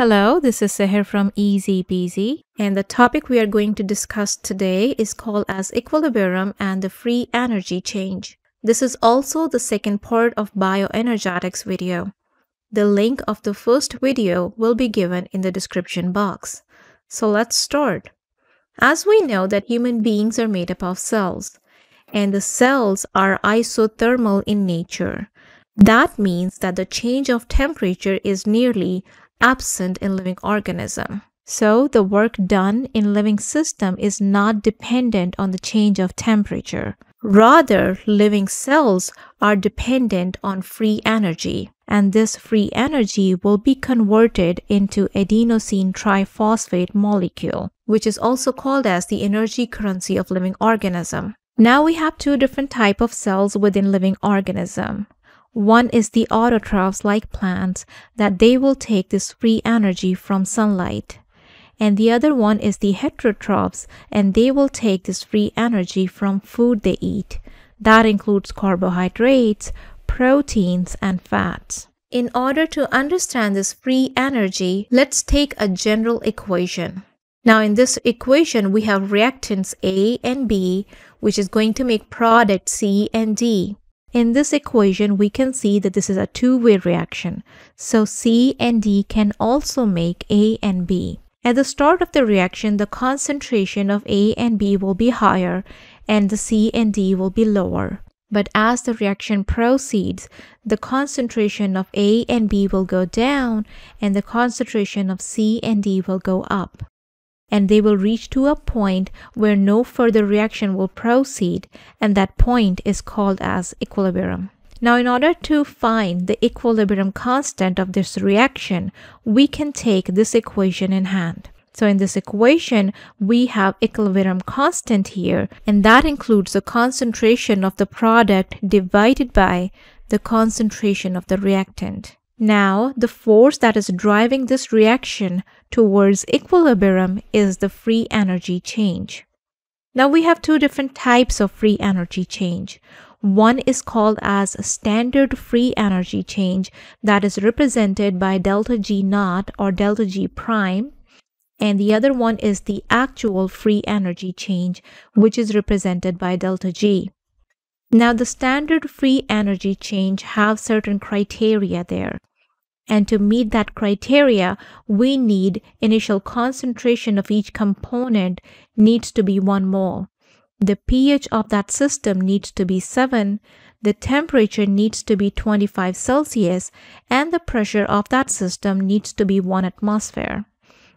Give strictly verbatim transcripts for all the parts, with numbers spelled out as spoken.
Hello, this is Seher from Easy Peasy, and the topic we are going to discuss today is called as equilibrium and the free energy change. This is also the second part of bioenergetics video. The link of the first video will be given in the description box. So let's start. As we know that human beings are made up of cells, and the cells are isothermal in nature. That means that the change of temperature is nearly absent in living organism. So the work done in living system is not dependent on the change of temperature. Rather, living cells are dependent on free energy, and this free energy will be converted into adenosine triphosphate molecule, which is also called as the energy currency of living organism. Now we have two different types of cells within living organism. One is the autotrophs, like plants, that they will take this free energy from sunlight. And the other one is the heterotrophs, and they will take this free energy from food they eat. That includes carbohydrates, proteins, and fats. In order to understand this free energy, let's take a general equation. Now in this equation, we have reactants A and B, which is going to make product C and D. In this equation, we can see that this is a two-way reaction. So C and D can also make A and B. At the start of the reaction, the concentration of A and B will be higher and the C and D will be lower. But as the reaction proceeds, the concentration of A and B will go down and the concentration of C and D will go up. And they will reach to a point where no further reaction will proceed, and that point is called as equilibrium. Now, in order to find the equilibrium constant of this reaction, we can take this equation in hand. So in this equation, we have equilibrium constant here, and that includes the concentration of the product divided by the concentration of the reactant. Now, the force that is driving this reaction towards equilibrium is the free energy change. Now, we have two different types of free energy change. One is called as standard free energy change, that is represented by delta G naught or delta G prime. And the other one is the actual free energy change, which is represented by delta G. Now, the standard free energy change have certain criteria there. And to meet that criteria, we need initial concentration of each component needs to be one mole. The pH of that system needs to be seven, the temperature needs to be twenty-five Celsius, and the pressure of that system needs to be one atmosphere.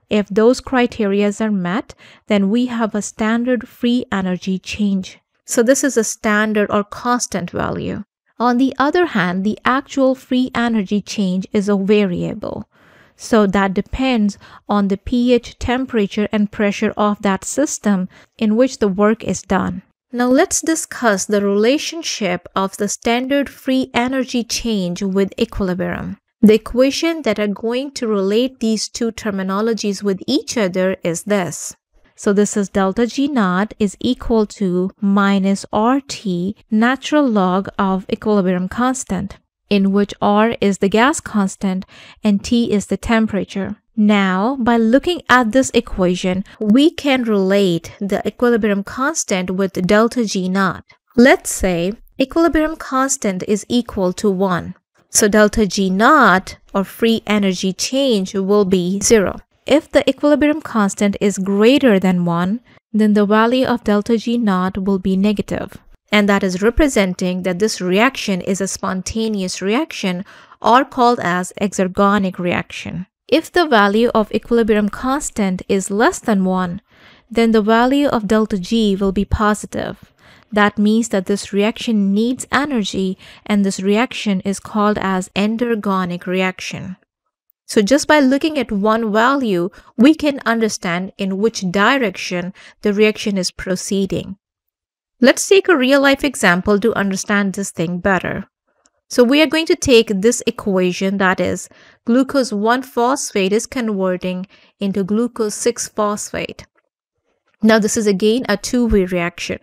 If those criteria are met, then we have a standard free energy change. So this is a standard or constant value. On the other hand, the actual free energy change is a variable. So that depends on the pH, temperature, and pressure of that system in which the work is done. Now let's discuss the relationship of the standard free energy change with equilibrium. The equation that are going to relate these two terminologies with each other is this. So this is delta G naught is equal to minus R T natural log of equilibrium constant, in which R is the gas constant and T is the temperature. Now, by looking at this equation, we can relate the equilibrium constant with delta G naught. Let's say equilibrium constant is equal to one. So delta G naught or free energy change will be zero. If the equilibrium constant is greater than one, then the value of delta G naught will be negative. And that is representing that this reaction is a spontaneous reaction or called as exergonic reaction. If the value of equilibrium constant is less than one, then the value of delta G will be positive. That means that this reaction needs energy, and this reaction is called as endergonic reaction. So just by looking at one value, we can understand in which direction the reaction is proceeding. Let's take a real-life example to understand this thing better. So we are going to take this equation, that is, glucose one phosphate is converting into glucose six phosphate. Now this is again a two-way reaction.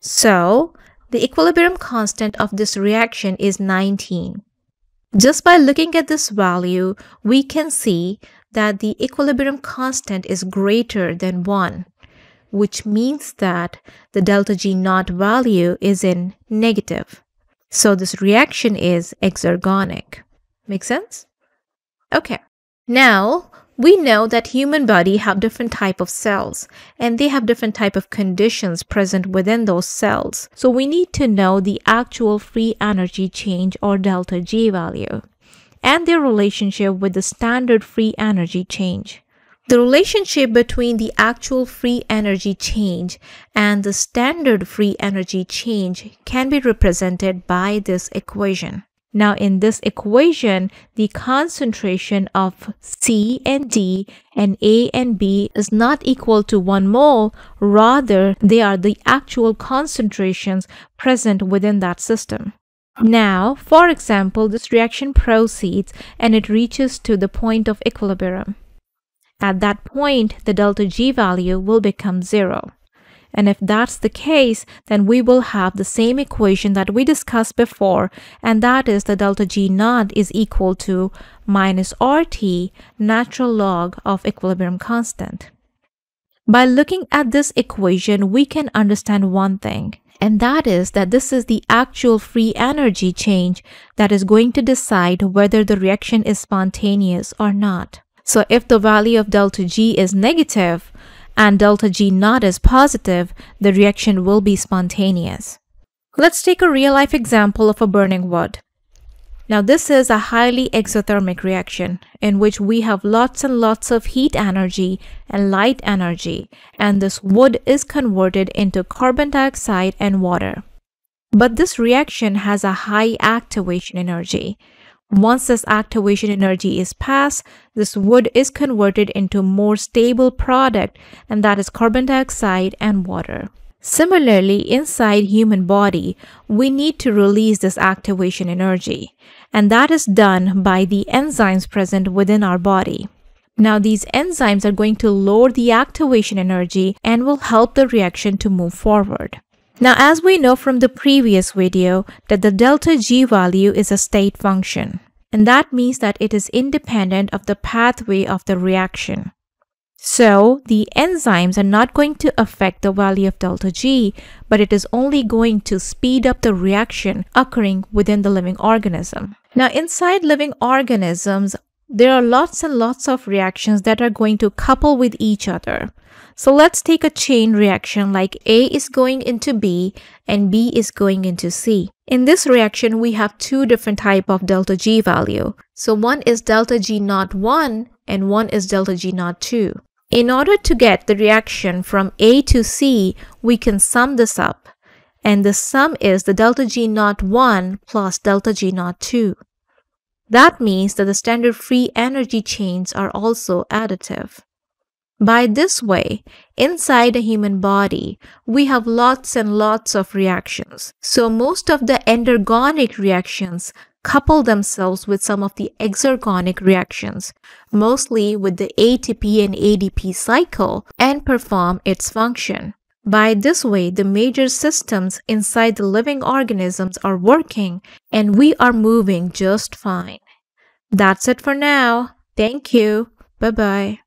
So the equilibrium constant of this reaction is nineteen. Just by looking at this value, we can see that the equilibrium constant is greater than one, which means that the delta G naught value is in negative. So this reaction is exergonic. Make sense? Okay. Now, we know that human body have different type of cells and they have different type of conditions present within those cells. So we need to know the actual free energy change or delta G value and their relationship with the standard free energy change. The relationship between the actual free energy change and the standard free energy change can be represented by this equation. Now, in this equation, the concentration of C and D and A and B is not equal to one mole. Rather, they are the actual concentrations present within that system. Now, for example, this reaction proceeds and it reaches to the point of equilibrium. At that point, the delta G value will become zero. And if that's the case, then we will have the same equation that we discussed before, and that is the delta G naught is equal to minus R T, natural log of equilibrium constant. By looking at this equation, we can understand one thing, and that is that this is the actual free energy change that is going to decide whether the reaction is spontaneous or not. So if the value of delta G is negative, and delta G naught is positive, the reaction will be spontaneous. Let's take a real-life example of a burning wood. Now, this is a highly exothermic reaction in which we have lots and lots of heat energy and light energy, and this wood is converted into carbon dioxide and water. But this reaction has a high activation energy. Once this activation energy is passed, this wood is converted into a more stable product, and that is carbon dioxide and water. Similarly, inside human body, we need to release this activation energy, and that is done by the enzymes present within our body. Now, these enzymes are going to lower the activation energy and will help the reaction to move forward. Now, as we know from the previous video, that the delta G value is a state function, and that means that it is independent of the pathway of the reaction. So, the enzymes are not going to affect the value of delta G, but it is only going to speed up the reaction occurring within the living organism. Now, inside living organisms, there are lots and lots of reactions that are going to couple with each other. So let's take a chain reaction like A is going into B and B is going into C. In this reaction, we have two different types of delta G value. So one is delta G naught one and one is delta G naught two. In order to get the reaction from A to C, we can sum this up. And the sum is the delta G naught one plus delta G naught two. That means that the standard free energy chains are also additive. By this way, inside a human body, we have lots and lots of reactions. So most of the endergonic reactions couple themselves with some of the exergonic reactions, mostly with the A T P and A D P cycle, and perform its function. By this way, the major systems inside the living organisms are working and we are moving just fine. That's it for now. Thank you. Bye-bye.